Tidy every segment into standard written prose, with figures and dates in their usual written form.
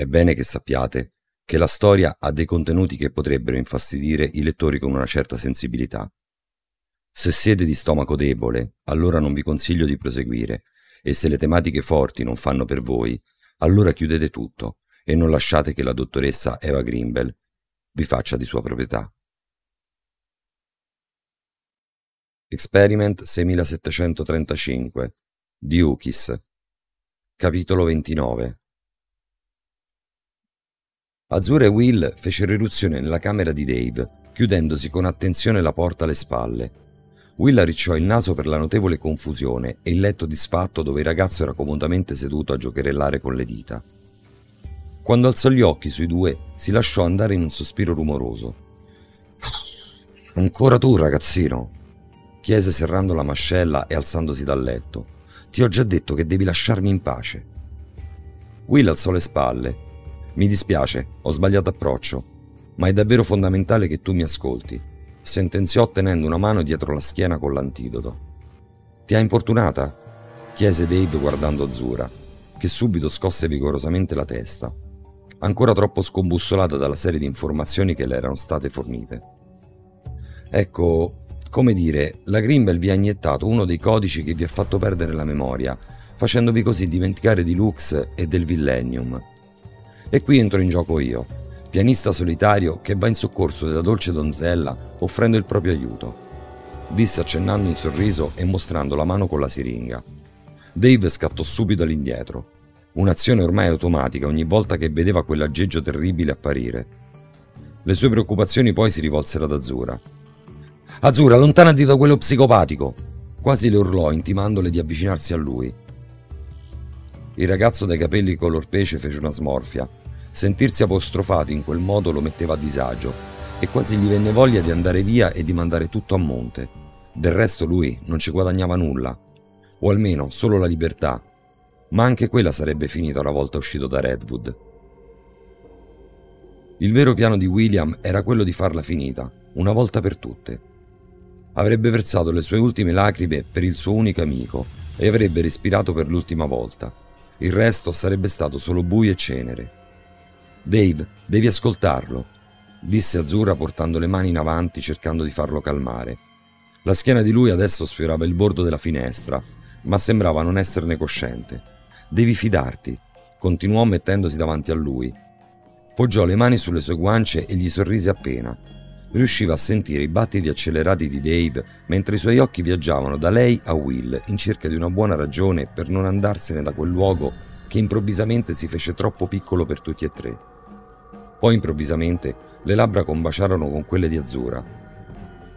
È bene che sappiate che la storia ha dei contenuti che potrebbero infastidire i lettori con una certa sensibilità. Se siete di stomaco debole, allora non vi consiglio di proseguire, e se le tematiche forti non fanno per voi, allora chiudete tutto e non lasciate che la dottoressa Eva Grimbell vi faccia di sua proprietà. Experiment 6735 di Hookies, Capitolo 29. Azzurra e Will fecero irruzione nella camera di Dave, chiudendosi con attenzione la porta alle spalle. Will arricciò il naso per la notevole confusione e il letto disfatto dove il ragazzo era comodamente seduto a giocherellare con le dita. Quando alzò gli occhi sui due, si lasciò andare in un sospiro rumoroso. «Ancora tu, ragazzino!» chiese serrando la mascella e alzandosi dal letto. «Ti ho già detto che devi lasciarmi in pace!» Will alzò le spalle. «Mi dispiace, ho sbagliato approccio, ma è davvero fondamentale che tu mi ascolti», sentenziò tenendo una mano dietro la schiena con l'antidoto. «Ti ha importunata?» chiese Dave guardando Azzurra, che subito scosse vigorosamente la testa, ancora troppo scombussolata dalla serie di informazioni che le erano state fornite. «Ecco, come dire, la Grimbell vi ha iniettato uno dei codici che vi ha fatto perdere la memoria, facendovi così dimenticare di Lux e del Villennium. E qui entro in gioco io, pianista solitario che va in soccorso della dolce donzella offrendo il proprio aiuto», disse accennando un sorriso e mostrando la mano con la siringa. Dave scattò subito all'indietro, un'azione ormai automatica ogni volta che vedeva quell'aggeggio terribile apparire. Le sue preoccupazioni poi si rivolsero ad Azzurra. «Azzurra, allontanati da quello psicopatico!» quasi le urlò intimandole di avvicinarsi a lui. Il ragazzo dai capelli color pece fece una smorfia. Sentirsi apostrofato in quel modo lo metteva a disagio e quasi gli venne voglia di andare via e di mandare tutto a monte. Del resto lui non ci guadagnava nulla, o almeno solo la libertà, ma anche quella sarebbe finita una volta uscito da Redwood. Il vero piano di William era quello di farla finita, una volta per tutte. Avrebbe versato le sue ultime lacrime per il suo unico amico e avrebbe respirato per l'ultima volta. Il resto sarebbe stato solo buio e cenere. «Dave, devi ascoltarlo», disse Azzurra portando le mani in avanti cercando di farlo calmare. La schiena di lui adesso sfiorava il bordo della finestra, ma sembrava non esserne cosciente. «Devi fidarti», continuò mettendosi davanti a lui. Poggiò le mani sulle sue guance e gli sorrise appena. Riusciva a sentire i battiti accelerati di Dave mentre i suoi occhi viaggiavano da lei a Will in cerca di una buona ragione per non andarsene da quel luogo che improvvisamente si fece troppo piccolo per tutti e tre. Poi improvvisamente le labbra combaciarono con quelle di Azzurra.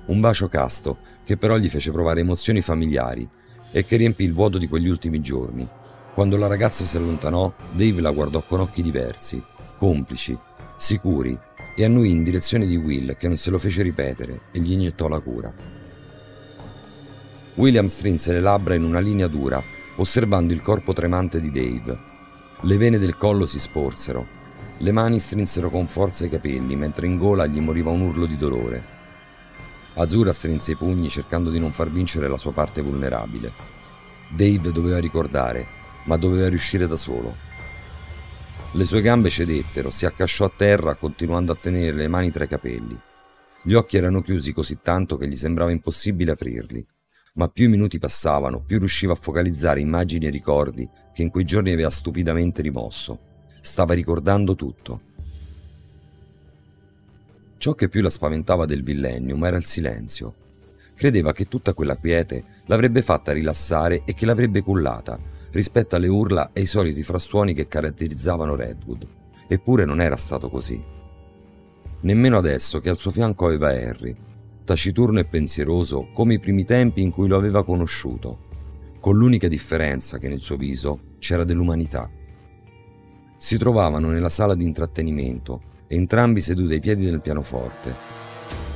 Un bacio casto che però gli fece provare emozioni familiari e che riempì il vuoto di quegli ultimi giorni. Quando la ragazza si allontanò, Dave la guardò con occhi diversi, complici, sicuri, e annui in direzione di Will che non se lo fece ripetere e gli iniettò la cura. William strinse le labbra in una linea dura, osservando il corpo tremante di Dave. Le vene del collo si sporsero. Le mani strinsero con forza i capelli, mentre in gola gli moriva un urlo di dolore. Azzurra strinse i pugni cercando di non far vincere la sua parte vulnerabile. Dave doveva ricordare, ma doveva riuscire da solo. Le sue gambe cedettero, si accasciò a terra continuando a tenere le mani tra i capelli. Gli occhi erano chiusi così tanto che gli sembrava impossibile aprirli, ma più i minuti passavano, più riusciva a focalizzare immagini e ricordi che in quei giorni aveva stupidamente rimosso. Stava ricordando tutto. Ciò che più la spaventava del Villennium era il silenzio. Credeva che tutta quella quiete l'avrebbe fatta rilassare e che l'avrebbe cullata rispetto alle urla e ai soliti frastuoni che caratterizzavano Redwood. Eppure non era stato così. Nemmeno adesso che al suo fianco aveva Harry, taciturno e pensieroso come i primi tempi in cui lo aveva conosciuto, con l'unica differenza che nel suo viso c'era dell'umanità. Si trovavano nella sala di intrattenimento, entrambi seduti ai piedi del pianoforte.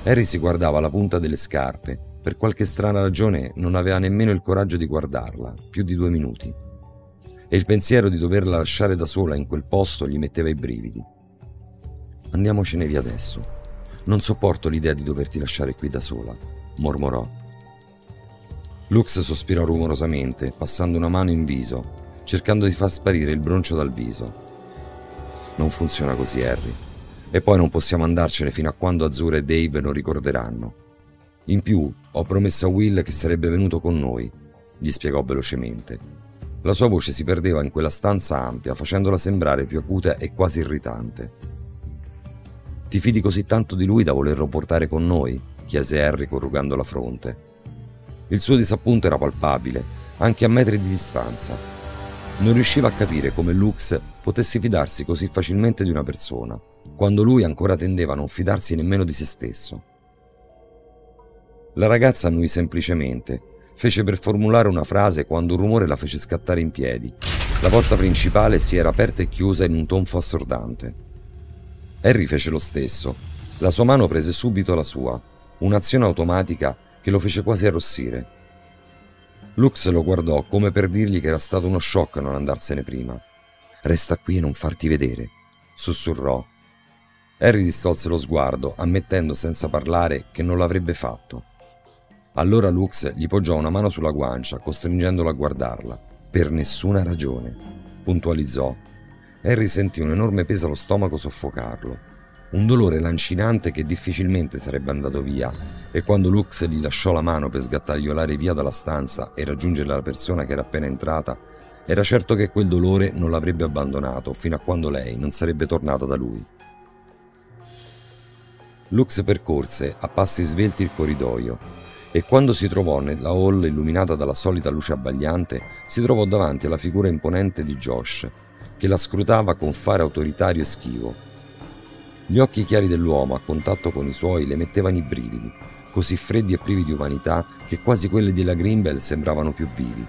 Harry si guardava la punta delle scarpe, per qualche strana ragione non aveva nemmeno il coraggio di guardarla, più di 2 minuti. E il pensiero di doverla lasciare da sola in quel posto gli metteva i brividi. «Andiamocene via adesso. Non sopporto l'idea di doverti lasciare qui da sola», mormorò. Lux sospirò rumorosamente, passando una mano in viso, cercando di far sparire il broncio dal viso. Non funziona così, Harry. E poi non possiamo andarcene fino a quando Azzurra e Dave non ricorderanno. In più, ho promesso a Will che sarebbe venuto con noi, gli spiegò velocemente. La sua voce si perdeva in quella stanza ampia, facendola sembrare più acuta e quasi irritante. «Ti fidi così tanto di lui da volerlo portare con noi?» chiese Harry corrugando la fronte. Il suo disappunto era palpabile, anche a metri di distanza. Non riusciva a capire come Lux potesse fidarsi così facilmente di una persona, quando lui ancora tendeva a non fidarsi nemmeno di se stesso. La ragazza annui semplicemente. Fece per formulare una frase quando un rumore la fece scattare in piedi. La porta principale si era aperta e chiusa in un tonfo assordante. Harry fece lo stesso. La sua mano prese subito la sua, un'azione automatica che lo fece quasi arrossire. Lux lo guardò come per dirgli che era stato uno shock non andarsene prima. «Resta qui e non farti vedere», sussurrò. Harry distolse lo sguardo, ammettendo senza parlare che non l'avrebbe fatto. Allora Lux gli poggiò una mano sulla guancia, costringendolo a guardarla. «Per nessuna ragione», puntualizzò. Harry sentì un enorme peso allo stomaco soffocarlo. Un dolore lancinante che difficilmente sarebbe andato via, e quando Lux gli lasciò la mano per sgattaiolare via dalla stanza e raggiungere la persona che era appena entrata, era certo che quel dolore non l'avrebbe abbandonato fino a quando lei non sarebbe tornata da lui. Lux percorse a passi svelti il corridoio, e quando si trovò nella hall illuminata dalla solita luce abbagliante, si trovò davanti alla figura imponente di Josh, che la scrutava con fare autoritario e schivo. Gli occhi chiari dell'uomo a contatto con i suoi le mettevano i brividi, così freddi e privi di umanità che quasi quelli della Grimbell sembravano più vivi.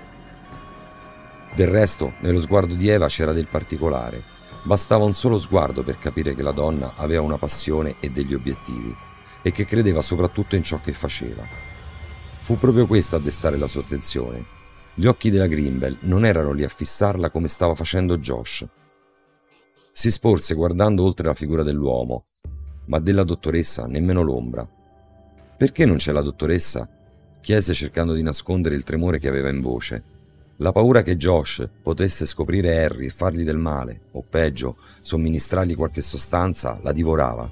Del resto, nello sguardo di Eva c'era del particolare. Bastava un solo sguardo per capire che la donna aveva una passione e degli obiettivi, e che credeva soprattutto in ciò che faceva. Fu proprio questo a destare la sua attenzione. Gli occhi della Grimbell non erano lì a fissarla come stava facendo Josh. Si sporse guardando oltre la figura dell'uomo, ma della dottoressa nemmeno l'ombra. «Perché non c'è la dottoressa?» chiese cercando di nascondere il tremore che aveva in voce. La paura che Josh potesse scoprire Harry e fargli del male, o peggio, somministrargli qualche sostanza, la divorava.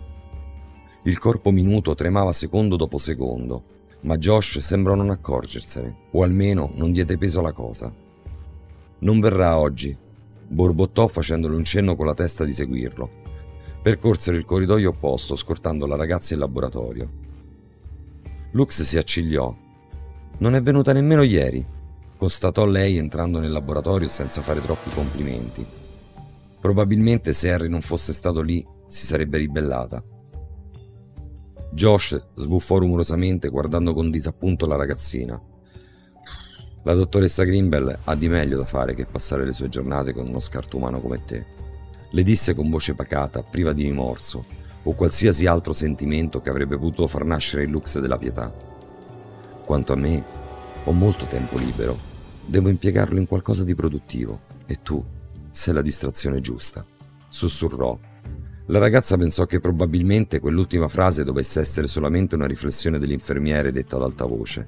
Il corpo minuto tremava secondo dopo secondo, ma Josh sembrò non accorgersene, o almeno non diede peso alla cosa. «Non verrà oggi», borbottò facendole un cenno con la testa di seguirlo. Percorsero il corridoio opposto, scortando la ragazza in laboratorio. Lux si accigliò. «Non è venuta nemmeno ieri», constatò lei entrando nel laboratorio senza fare troppi complimenti. Probabilmente se Harry non fosse stato lì si sarebbe ribellata. Josh sbuffò rumorosamente guardando con disappunto la ragazzina. «La dottoressa Grimbell ha di meglio da fare che passare le sue giornate con uno scartumano come te», le disse con voce pacata, priva di rimorso o qualsiasi altro sentimento che avrebbe potuto far nascere il Lux della pietà. «Quanto a me, ho molto tempo libero, devo impiegarlo in qualcosa di produttivo e tu sei la distrazione giusta», sussurrò. La ragazza pensò che probabilmente quell'ultima frase dovesse essere solamente una riflessione dell'infermiere detta ad alta voce.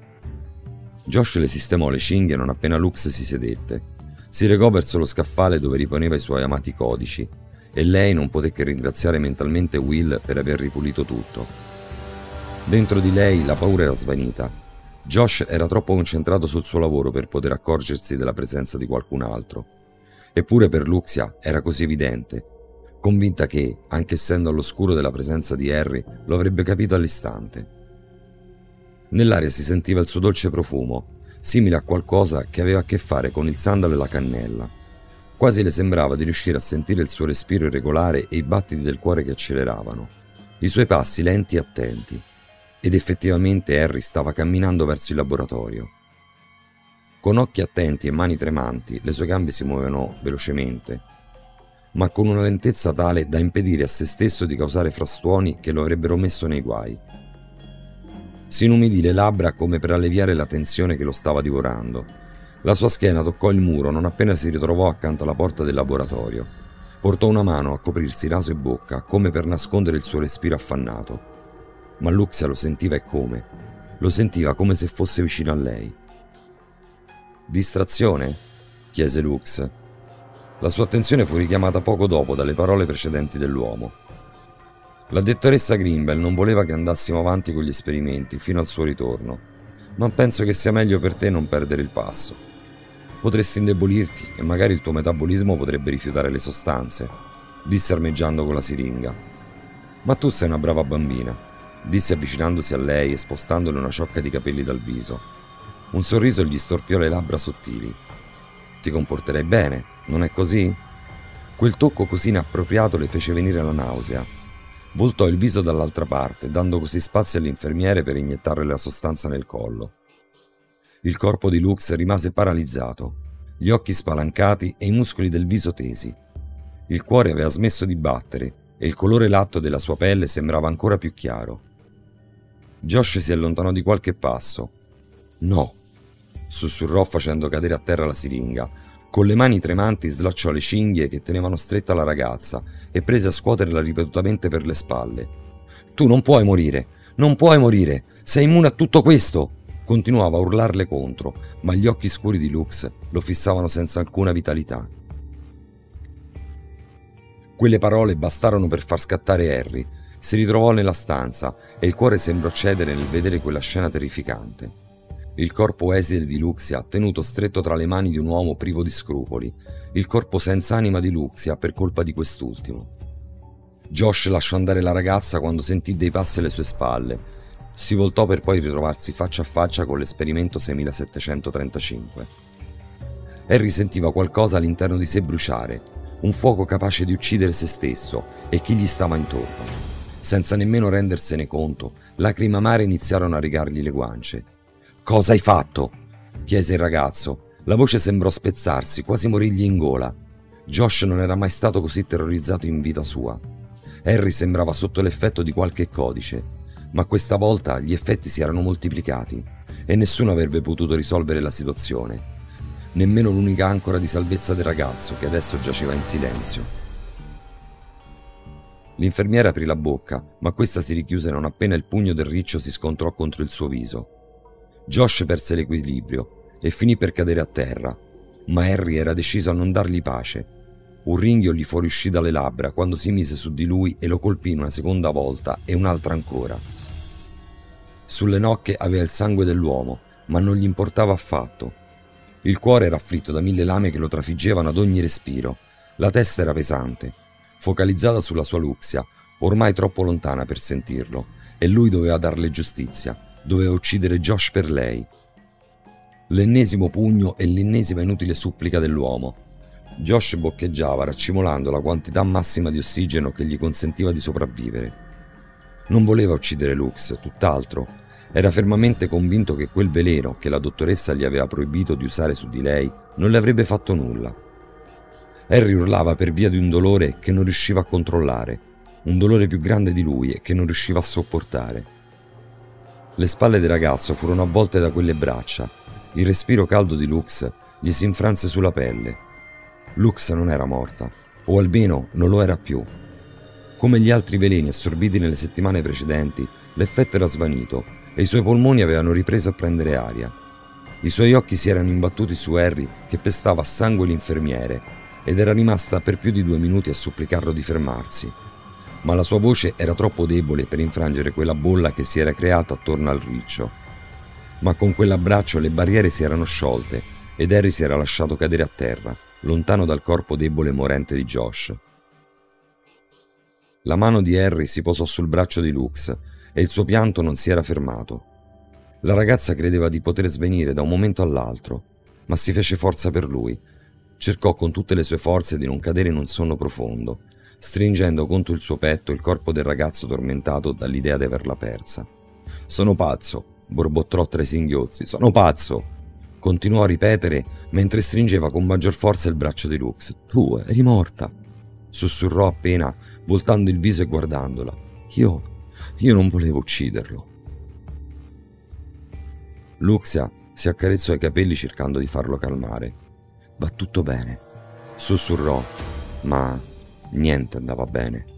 Josh le sistemò le cinghie non appena Lux si sedette. Si recò verso lo scaffale dove riponeva i suoi amati codici, e lei non poté che ringraziare mentalmente Will per aver ripulito tutto. Dentro di lei la paura era svanita. Josh era troppo concentrato sul suo lavoro per poter accorgersi della presenza di qualcun altro. Eppure per Luxia era così evidente, convinta che, anche essendo all'oscuro della presenza di Harry, lo avrebbe capito all'istante. Nell'aria si sentiva il suo dolce profumo, simile a qualcosa che aveva a che fare con il sandalo e la cannella. Quasi le sembrava di riuscire a sentire il suo respiro irregolare e i battiti del cuore che acceleravano, i suoi passi lenti e attenti. Ed effettivamente Harry stava camminando verso il laboratorio. Con occhi attenti e mani tremanti, le sue gambe si muovevano velocemente, ma con una lentezza tale da impedire a se stesso di causare frastuoni che lo avrebbero messo nei guai. Si inumidì le labbra come per alleviare la tensione che lo stava divorando. La sua schiena toccò il muro non appena si ritrovò accanto alla porta del laboratorio. Portò una mano a coprirsi naso e bocca come per nascondere il suo respiro affannato. Ma Luxia lo sentiva eccome. Lo sentiva come se fosse vicino a lei. «Distrazione?» chiese Lux. La sua attenzione fu richiamata poco dopo dalle parole precedenti dell'uomo. La dottoressa Grimbell non voleva che andassimo avanti con gli esperimenti fino al suo ritorno, ma penso che sia meglio per te non perdere il passo. Potresti indebolirti e magari il tuo metabolismo potrebbe rifiutare le sostanze, disse armeggiando con la siringa. Ma tu sei una brava bambina, disse avvicinandosi a lei e spostandole una ciocca di capelli dal viso. Un sorriso gli storpiò le labbra sottili. Ti comporterai bene, non è così? Quel tocco così inappropriato le fece venire la nausea. Voltò il viso dall'altra parte, dando così spazio all'infermiere per iniettarle la sostanza nel collo. Il corpo di Lux rimase paralizzato, gli occhi spalancati e i muscoli del viso tesi. Il cuore aveva smesso di battere e il colore latto della sua pelle sembrava ancora più chiaro. Josh si allontanò di qualche passo. «No!» sussurrò facendo cadere a terra la siringa. Con le mani tremanti slacciò le cinghie che tenevano stretta la ragazza e prese a scuoterla ripetutamente per le spalle. «Tu non puoi morire! Non puoi morire! Sei immune a tutto questo!» Continuava a urlarle contro, ma gli occhi scuri di Lux lo fissavano senza alcuna vitalità. Quelle parole bastarono per far scattare Harry. Si ritrovò nella stanza e il cuore sembrò cedere nel vedere quella scena terrificante. Il corpo esile di Luxia, tenuto stretto tra le mani di un uomo privo di scrupoli, il corpo senza anima di Luxia per colpa di quest'ultimo. Josh lasciò andare la ragazza quando sentì dei passi alle sue spalle, si voltò per poi ritrovarsi faccia a faccia con l'esperimento 6735. Harry sentiva qualcosa all'interno di sé bruciare, un fuoco capace di uccidere se stesso e chi gli stava intorno. Senza nemmeno rendersene conto, lacrime amare iniziarono a rigargli le guance. «Cosa hai fatto?» chiese il ragazzo. La voce sembrò spezzarsi, quasi morirgli in gola. Josh non era mai stato così terrorizzato in vita sua. Harry sembrava sotto l'effetto di qualche codice, ma questa volta gli effetti si erano moltiplicati e nessuno avrebbe potuto risolvere la situazione, nemmeno l'unica ancora di salvezza del ragazzo che adesso giaceva in silenzio. L'infermiera aprì la bocca, ma questa si richiuse non appena il pugno del riccio si scontrò contro il suo viso. Josh perse l'equilibrio e finì per cadere a terra, ma Harry era deciso a non dargli pace. Un ringhio gli fuoriuscì dalle labbra quando si mise su di lui e lo colpì una seconda volta e un'altra ancora. Sulle nocche aveva il sangue dell'uomo, ma non gli importava affatto. Il cuore era afflitto da 1000 lame che lo trafiggevano ad ogni respiro. La testa era pesante, focalizzata sulla sua Luxia, ormai troppo lontana per sentirlo, e lui doveva darle giustizia. Doveva uccidere Josh per lei. L'ennesimo pugno e l'ennesima inutile supplica dell'uomo. Josh boccheggiava, raccimolando la quantità massima di ossigeno che gli consentiva di sopravvivere. Non voleva uccidere Lux, tutt'altro. Era fermamente convinto che quel veleno che la dottoressa gli aveva proibito di usare su di lei non le avrebbe fatto nulla. Harry urlava per via di un dolore che non riusciva a controllare, un dolore più grande di lui e che non riusciva a sopportare. Le spalle del ragazzo furono avvolte da quelle braccia. Il respiro caldo di Lux gli si infranse sulla pelle. Lux non era morta, o almeno non lo era più. Come gli altri veleni assorbiti nelle settimane precedenti, l'effetto era svanito e i suoi polmoni avevano ripreso a prendere aria. I suoi occhi si erano imbattuti su Harry che pestava a sangue l'infermiere ed era rimasta per più di 2 minuti a supplicarlo di fermarsi. Ma la sua voce era troppo debole per infrangere quella bolla che si era creata attorno al riccio. Ma con quell'abbraccio le barriere si erano sciolte ed Harry si era lasciato cadere a terra, lontano dal corpo debole e morente di Josh. La mano di Harry si posò sul braccio di Lux e il suo pianto non si era fermato. La ragazza credeva di poter svenire da un momento all'altro, ma si fece forza per lui. Cercò con tutte le sue forze di non cadere in un sonno profondo, stringendo contro il suo petto il corpo del ragazzo tormentato dall'idea di averla persa. «Sono pazzo!» borbottò tra i singhiozzi. «Sono pazzo!» continuò a ripetere mentre stringeva con maggior forza il braccio di Lux. «Tu eri morta!» sussurrò appena, voltando il viso e guardandola. «Io non volevo ucciderlo!» Luxia si accarezzò i capelli cercando di farlo calmare. «Va tutto bene!» sussurrò, ma niente andava bene.